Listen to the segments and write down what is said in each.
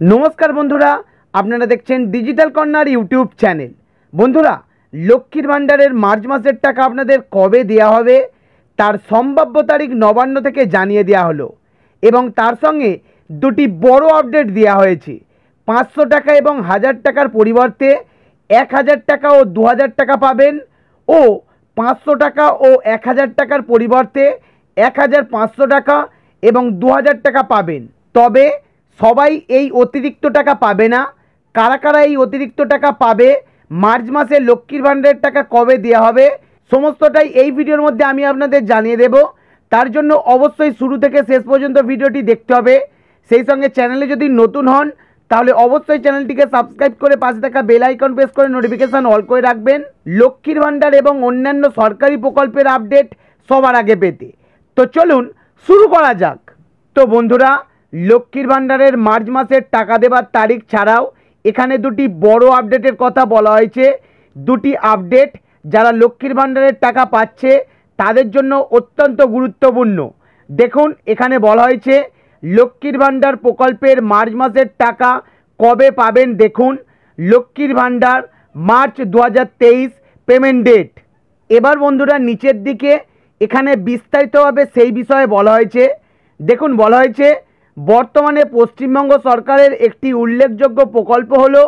नमस्कार बंधुरा आपनारा देखछेन डिजिटल कर्नार यूट्यूब चैनल। बंधुरा लक्ष्मीर भाण्डारेर मार्च मासेर टाका आपनादेर कबे देया होबे तार सम्भाव्य तारीख नवान्न थेके जानिये देया हलो एबं तार संगे दुटी बड़ो आपडेट देया होयेछे। 500 टाका एबं 1000 टाकार परिबर्ते 1000 टाका ओ 2000 टाका पाबेन ओ 500 टाका ओ 1000 टाकार परिबर्ते 1500 टाका एबं 2000 टाका पाबेन। तबे सबाई एई अतिरिक्त टाका पाबे ना। कारा कारा एई अतिरिक्त टाका पाबे मार्च मासे लक्ष्मीर भाण्डारेर टाका कबे देया होबे समस्तटाई एई भिडियोर मध्ये आमि आपनादेर जानिये देब। तार जोन्नो अवश्यई शुरू थेके शेष पर्यन्त भिडियोटी देखते होबे। सेई संगे चैनेले जोदि नतुन हन ताहले अवश्यई चैनेलटिके सबस्क्राइब करे पाशे थाका बेल आइकन प्रेस करे नोटिफिकेशन अल करे राखबेन लक्ष्मीर भाण्डार एबं अन्यान्य सरकारी प्रकल्पेर आपडेट सबार आगे पेते। तो चलुन शुरू करा जाक। तो बंधुरा लक्ष्मीर भाण्डारेर मार्च मासेर टाका देवार तारीख छाड़ाओ एखाने दुटी बड़ो आपडेटेर कथा बला हयेछे। दुटी आपडेट जारा लक्ष्मीर भाण्डारेर टाका पाच्छे तादेर जोन्नो अत्यंत गुरुत्वपूर्ण। देखुन एखाने बला हयेछे लक्ष्मीर भाण्डार प्रकल्पेर मार्च मासेर टाका कबे पाबेन। देखुन लक्ष्मीर भाण्डार मार्च 2023 पेमेंट डेट। एबार बंधुरा नीचेर दिके एखाने विस्तारितभावे सेई विषये बला हयेछे। देखुन बला हयेछे बर्तमाने पश्चिमबंग सरकारेर एकटी उल्लेखयोग्य प्रकल्प हलो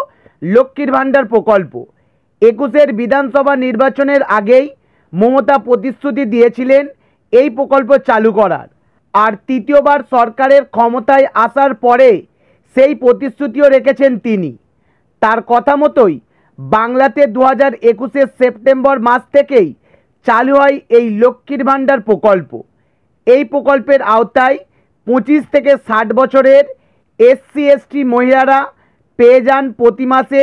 लक्ष्मीर भाण्डार प्रकल्प। 21 विधानसभा निर्वाचनेर आगेई ममता प्रतिश्रुति दिएछिलेन एई प्रकल्प चालू करार आर तृतीयबार सरकारेर क्षमताय आसार परे सेई प्रतिश्रुतिओ रेखेछेन तिनि। तार कथा मतोई बांग्लाते 2021 सेप्टेम्बर मास थेकेई चालू हय एई लक्ष्मीर भाण्डार प्रकल्प। एई प्रकल्पेर आवताय 25 থেকে 60 বছরের SC/ST মহিলারা পেয়ে যান প্রতি মাসে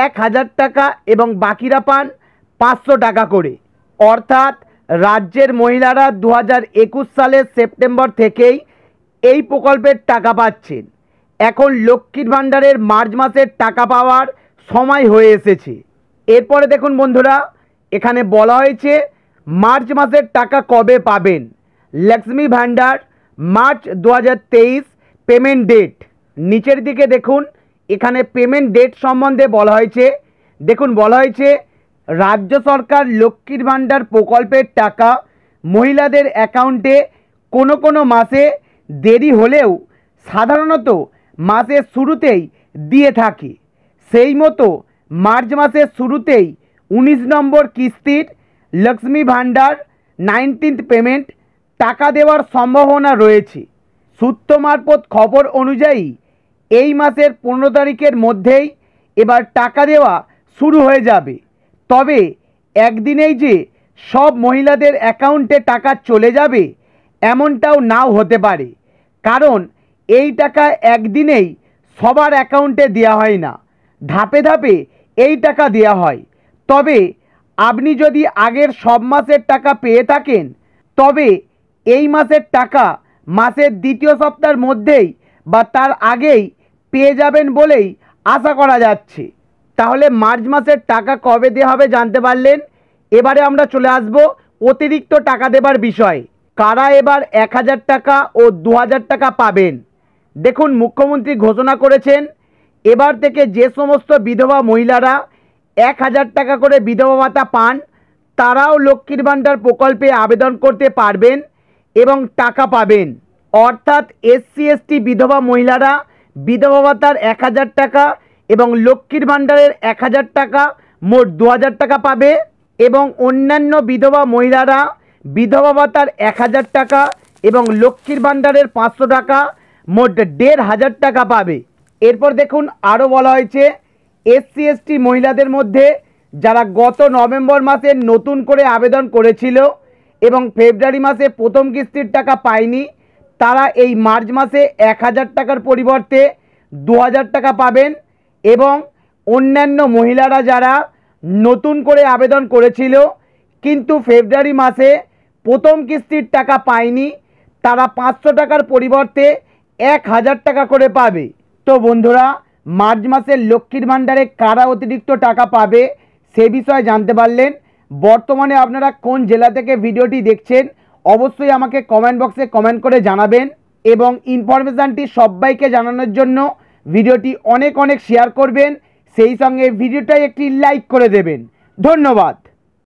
1000 টাকা এবং বাকিরা পান 500 টাকা করে। অর্থাৎ রাজ্যের মহিলারা 2021 সালের সেপ্টেম্বর থেকেই এই প্রকল্পের টাকা পাচ্ছেন। এখন লক্ষ্মীর ভান্ডারের মার্চ মাসের টাকা পাওয়ার সময় হয়ে এসেছে। এরপরে দেখুন বন্ধুরা এখানে বলা হয়েছে মার্চ মাসের টাকা কবে পাবেন। Lakshmi Bhandar March 2023 payment date. नीचे दिखे देखुन एखाने पेमेंट डेट सम्बन्धे बला हयेछे। देखुन बला हयेछे राज्य सरकार लक्ष्मीर भाण्डार प्रकल्पेर टाका महिलादेर अ্যাকাউন্টে कोनो कोनो मासे देरी होलेও साधारणत मासेर शुरूतेई दिए थाके। सेई मतो मार्च मासेर शुरूतेई 19 नम्बर किस्तिर लक्ष्मी भाण्डार 19th पेमेंट टाका देवार सम्भावना रयेछे। सूत्र मार्फत खबर अनुयायी एई मासेर 15 तारिखेर मध्येई एबार टाका देवा शुरू हये जाबे। तबे एकदिनेई जे सब महिलादेर अ্যাকাউন্টে टाका चले जाबे एमनटाओ नाओ होते पारे, कारण एई टाका एकदिनेई सबार অ্যাকাউন্টে देया हय ना, धापे धापे एई टाका देया हय। तबे आपनि जोदि आगेर सब मासेर टाका पेये थाकेन तबे এই মাসের টাকা মাসের দ্বিতীয় সপ্তাহের মধ্যেই বা তার আগেই পেয়ে যাবেন বলেই আশা করা যাচ্ছে। তাহলে মার্চ মাসের টাকা কবে দেওয়া হবে জানতে পারলেন। এবারে আমরা চলে আসব অতিরিক্ত টাকা দেবার বিষয়ে। কারা এবার 1000 টাকা ও 2000 টাকা পাবেন। দেখুন মুখ্যমন্ত্রী ঘোষণা করেছেন এবার থেকে যে সমস্ত বিধবা মহিলারা 1000 টাকা করে বিধবা ভাতা পান তারাও লক্ষ্মীর ভান্ডার প্রকল্পে আবেদন করতে পারবেন এবং টাকা পাবেন। অর্থাৎ SC/ST বিধবা মহিলারা বিধবা ভাতার 1000 টাকা এবং লক্ষ্মীর ভান্ডারের 1000 টাকা মোট 2000 টাকা পাবে এবং অন্যান্য বিধবা মহিলারা বিধবা ভাতার 1000 টাকা এবং লক্ষ্মীর ভান্ডারের 500 টাকা মোট 1500 টাকা পাবে। এরপর দেখুন আরও বলা হয়েছে SC/ST মহিলাদের মধ্যে যারা গত নভেম্বর মাসে নতুন করে আবেদন করেছিল एवं फेब्रुआरी मासे प्रथम किस्तिर टाका पायनी तारा एई मार्च मासे 1000 टाकार परिवर्ते 2000 टाका पाबेन एवं अन्यान्य महिलारा जारा नतून करे आवेदन करेछिलो किन्तु फेब्रुआरी मासे प्रथम किस्तिर टाका पायनी तारा 500 टाकार परिवर्ते 1000 टाका करे पाबे। तो बंधुरा मार्च मासे लक्ष्मीर भाण्डारे कारा अतिरिक्त टाका पाबे से विषये जानते पारलेन। बर्तमाने आपनारा कोन जिला थेके भिडियोटी देखछेन अवश्यई आमाके कमेंट बक्से कमेंट करे जानाबेन एबं इनफरमेशनटी सबाइके जानानोर जोन्नो भिडियोटी अनेक अनेक शेयर करबें, सेई संगे भिडियोटा एकटी लाइक करे देबें। धन्यवाद।